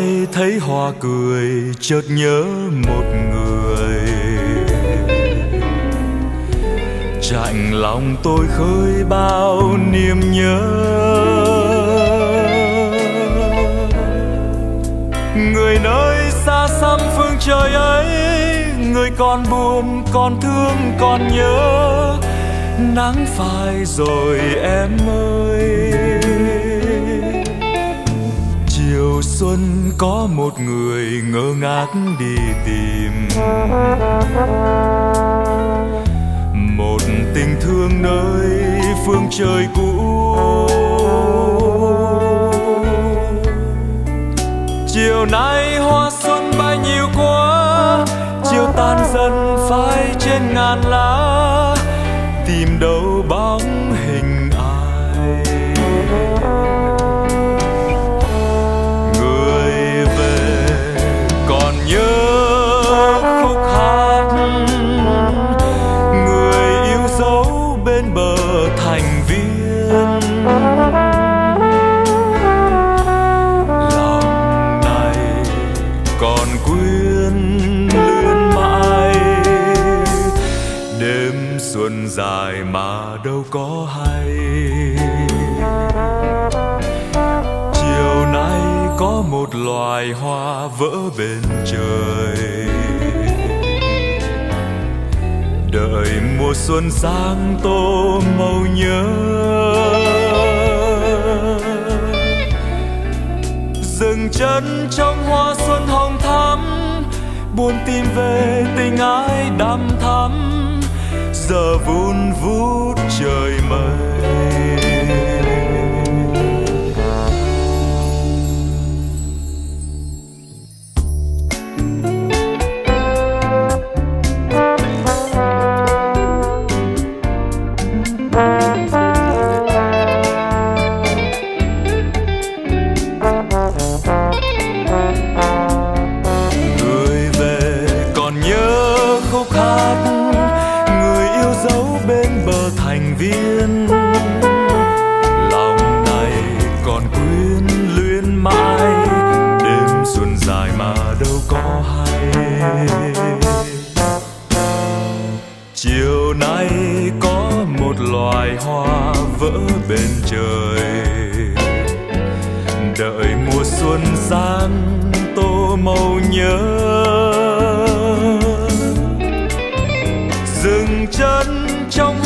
ai thấy Hòa cười chợt nhớ một người. Chạnh lòng tôi khơi bao niềm nhớ, người nơi xa xăm phương trời ấy, người còn buồn còn thương còn nhớ. Nắng phai rồi em ơi, chiều xuân có một người ngơ ngác đi tìm, một tình thương nơi phương trời cũ. Chiều nay hoa xuân bay nhiều quá, chiều tan dần phai trên ngàn lá, tìm đâu bóng hình ai. Người về còn nhớ khúc hát, người yêu dấu bên bờ thành viên. Lòng này còn quyến luyến mãi, đêm xuân dài mà đâu có hay. Chiều nay có một loài hoa vỡ bên trời, đợi mùa xuân sang tô màu nhớ. Dừng chân trong hoa xuân hồng thắm, buồn tìm về tình ái đắm thắm, giờ vun vút trời mây. Chiều nay có một loài hoa vỡ bên trời, đợi mùa xuân sang tô màu nhớ. Dừng chân trong